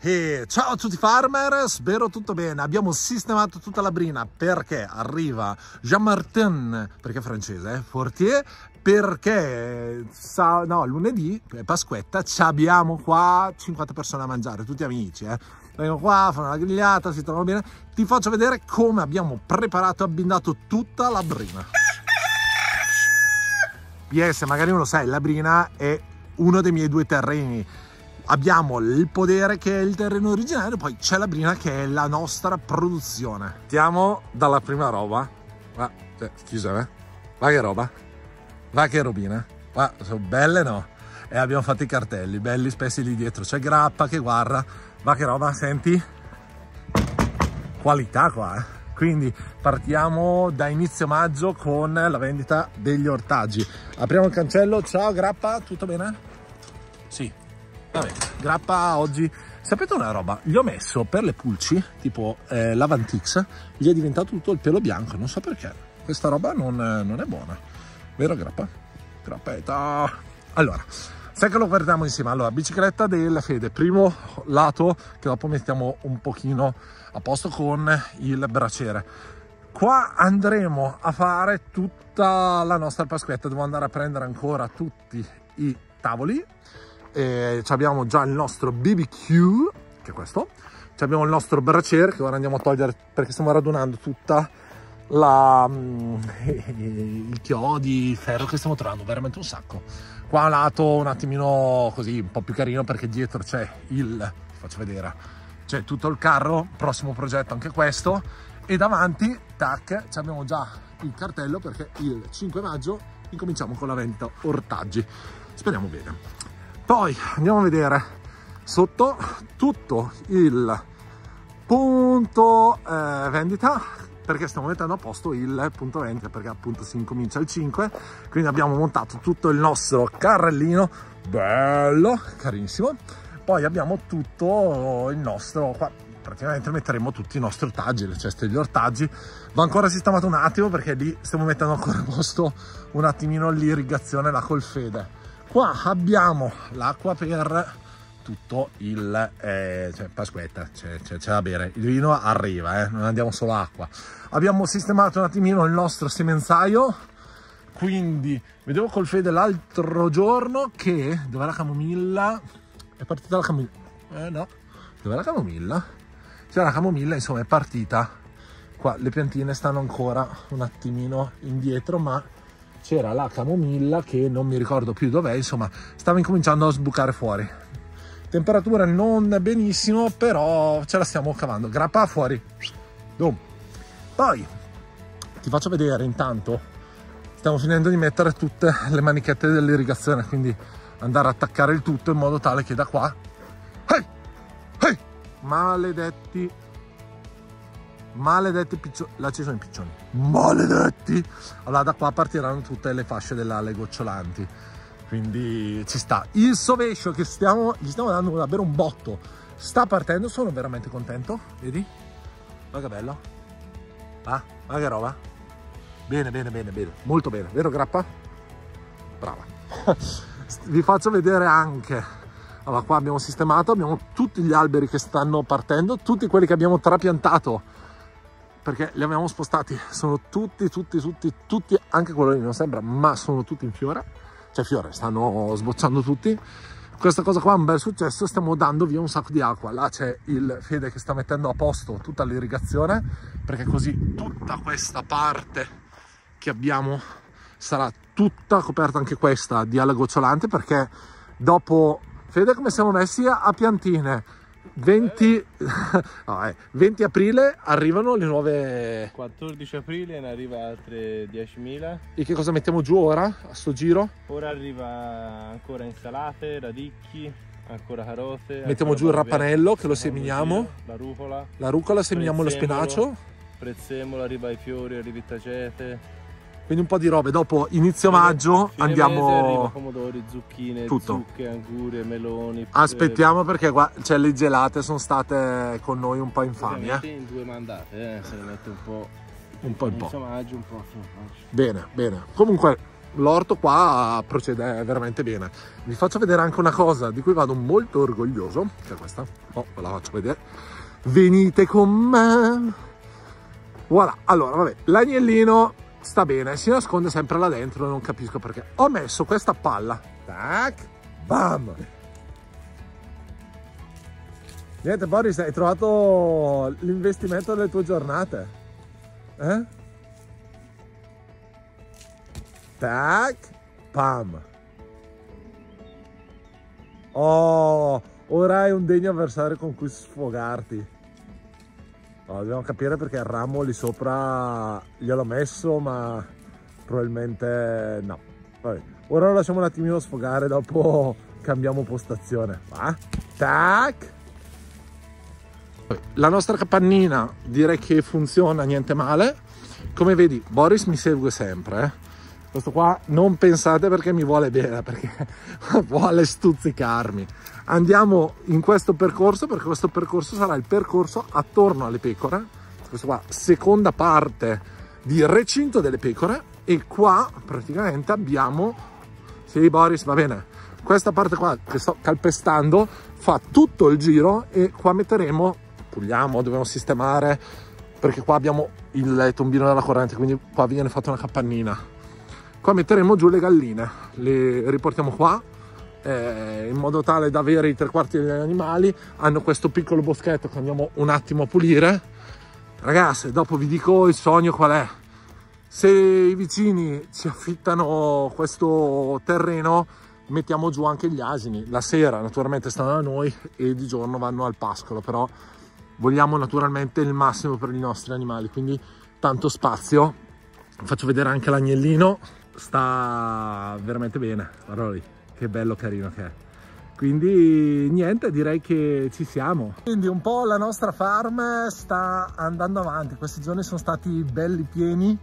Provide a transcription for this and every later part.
E ciao a tutti farmer, spero tutto bene. Abbiamo sistemato tutta la brina perché arriva Jean-Martin, perché è francese, Fortier, perché no, lunedì, Pasquetta, ci abbiamo qua 50 persone a mangiare, tutti amici, vengono qua, fanno la grigliata, si trovano bene. Ti faccio vedere come abbiamo preparato e abbindato tutta la brina. PS, magari non lo sai, la brina è uno dei miei due terreni. Abbiamo il podere che è il terreno originario, poi c'è la brina che è la nostra produzione. Partiamo dalla prima roba. Ma, scusami, ma che roba? Ma che robina? Ma sono belle, no? E abbiamo fatto i cartelli, belli spessi lì dietro. C'è grappa che guarda. Ma che roba, senti? Qualità qua, eh? Quindi partiamo da inizio maggio con la vendita degli ortaggi. Apriamo il cancello. Ciao grappa, tutto bene? Sì. Vabbè, grappa oggi, sapete una roba, gli ho messo per le pulci, tipo l'Avantix, gli è diventato tutto il pelo bianco, non so perché, questa roba non è buona, vero grappa? Grappetta! Allora, sai che lo guardiamo insieme, allora, bicicletta della Fede, primo lato che dopo mettiamo un pochino a posto con il braciere. Qua andremo a fare tutta la nostra pasquetta, devo andare a prendere ancora tutti i tavoli. E abbiamo già il nostro BBQ, che è questo, abbiamo il nostro braciere che ora andiamo a togliere perché stiamo radunando tutta il chiodo di ferro che stiamo trovando, veramente un sacco. Qua a lato un attimino così un po' più carino perché dietro c'è c'è tutto il carro, prossimo progetto anche questo, e davanti tac abbiamo già il cartello perché il 5 maggio incominciamo con la vendita ortaggi, speriamo bene. Poi andiamo a vedere sotto tutto il punto vendita, perché stiamo mettendo a posto il punto vendita, perché appunto si incomincia il 5, quindi abbiamo montato tutto il nostro carrellino, bello, carinissimo. Poi abbiamo tutto il nostro, qua praticamente metteremo tutti i nostri ortaggi, le ceste degli ortaggi. Va ancora sistemato un attimo perché lì stiamo mettendo ancora a posto un attimino l'irrigazione là col Fede. Qua abbiamo l'acqua per tutto il Pasquetta, c'è da bere, il vino arriva, non andiamo solo acqua. Abbiamo sistemato un attimino il nostro semenzaio, quindi vedevo col Fede l'altro giorno che dov'è la camomilla? È partita la camomilla? No, dov'è la camomilla? C'era la camomilla, insomma è partita. Qua le piantine stanno ancora un attimino indietro, ma c'era la camomilla che non mi ricordo più dov'è, insomma stava incominciando a sbucare fuori. Temperatura non benissimo, però ce la stiamo cavando. Grappa fuori. Dum. Poi ti faccio vedere, intanto stiamo finendo di mettere tutte le manichette dell'irrigazione, quindi andare a attaccare il tutto in modo tale che da qua maledetti piccioni, là ci sono i piccioni, maledetti. Allora da qua partiranno tutte le fasce dell'ale gocciolanti, quindi ci sta. Il sovescio che gli stiamo dando davvero un botto, sta partendo, sono veramente contento, vedi? Ma che bello, ma che roba, bene bene bene bene, molto bene, vero grappa? Brava. Vi faccio vedere anche. Allora qua abbiamo sistemato, abbiamo tutti gli alberi che stanno partendo, tutti quelli che abbiamo trapiantato perché li abbiamo spostati, sono tutti, anche quello lì non sembra, ma sono tutti in fiore, cioè fiore, stanno sbocciando tutti. Questa cosa qua è un bel successo, stiamo dando via un sacco di acqua. Là c'è il Fede che sta mettendo a posto tutta l'irrigazione, perché così tutta questa parte che abbiamo sarà tutta coperta, anche questa, di ala gocciolante, perché dopo, Fede come siamo messi a piantine, 20 aprile arrivano le nuove, 14 aprile ne arriva altre 10.000. E che cosa mettiamo giù ora a sto giro? Ora arriva ancora insalate, radicchi, ancora carote, mettiamo ancora giù il rappanello che lo seminiamo, la rucola, seminiamo lo spinacio, prezzemolo, arriva i fiori, arriva i tacete, quindi un po' di robe. Dopo inizio maggio andiamo, pomodori, zucchine, tutto. Zucche, angurie, meloni, aspettiamo perché qua cioè, le gelate sono state con noi un po' infami, in due mandate, se ne mette un po' inizio maggio, un po' a fine maggio. Bene bene, comunque l'orto qua procede veramente bene. Vi faccio vedere anche una cosa di cui vado molto orgoglioso, che è questa. Oh, ve la faccio vedere. Venite con me. Voilà. Allora, vabbè, l'agnellino sta bene, si nasconde sempre là dentro, non capisco perché. Ho messo questa palla. Tac, bam. Niente, Boris, hai trovato l'investimento delle tue giornate. Eh? Tac, pam. Oh, ora hai un degno avversario con cui sfogarti. No, dobbiamo capire perché il ramo lì sopra gliel'ho messo, ma probabilmente no. Vabbè, ora lo lasciamo un attimino sfogare, dopo cambiamo postazione. Va? Tac. La nostra capannina direi che funziona niente male. Come vedi, Boris mi segue sempre, eh? Questo qua non pensate perché mi vuole bene, perché vuole stuzzicarmi. Andiamo in questo percorso, perché questo percorso sarà il percorso attorno alle pecore. Questa qua, seconda parte di recinto delle pecore. E qua praticamente abbiamo... Sì, Boris, va bene. Questa parte qua che sto calpestando fa tutto il giro e qua metteremo... Puliamo, dobbiamo sistemare, perché qua abbiamo il tombino della corrente, quindi qua viene fatta una capannina. Qua metteremo giù le galline, le riportiamo qua in modo tale da avere i tre quarti degli animali. Hanno questo piccolo boschetto che andiamo un attimo a pulire. Ragazze, dopo vi dico il sogno qual è. Se i vicini ci affittano questo terreno, mettiamo giù anche gli asini. La sera naturalmente stanno da noi e di giorno vanno al pascolo, però vogliamo naturalmente il massimo per i nostri animali, quindi tanto spazio. Faccio vedere anche l'agnellino. Sta veramente bene, guardalo lì, che bello carino che è. Quindi niente, direi che ci siamo. Quindi un po' la nostra farm sta andando avanti, questi giorni sono stati belli pieni,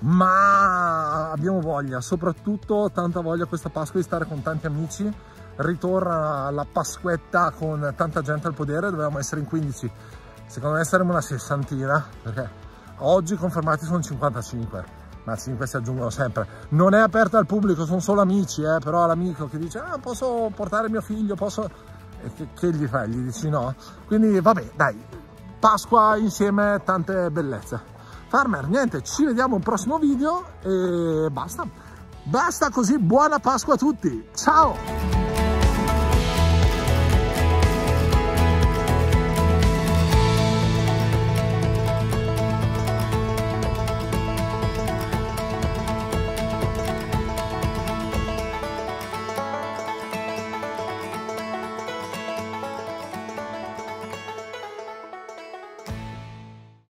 ma abbiamo voglia, soprattutto tanta voglia questa Pasqua di stare con tanti amici. Ritorna la Pasquetta con tanta gente al podere, dovevamo essere in 15, secondo me saremo una 60ina, perché oggi confermati sono 55. Ma 5 si aggiungono sempre. Non è aperta al pubblico, sono solo amici, però l'amico che dice ah, posso portare mio figlio, posso... E che gli fai? Gli dici no? Quindi vabbè, dai, Pasqua insieme, tante bellezze. Farmer, niente, ci vediamo al prossimo video e basta. Basta così, buona Pasqua a tutti, ciao!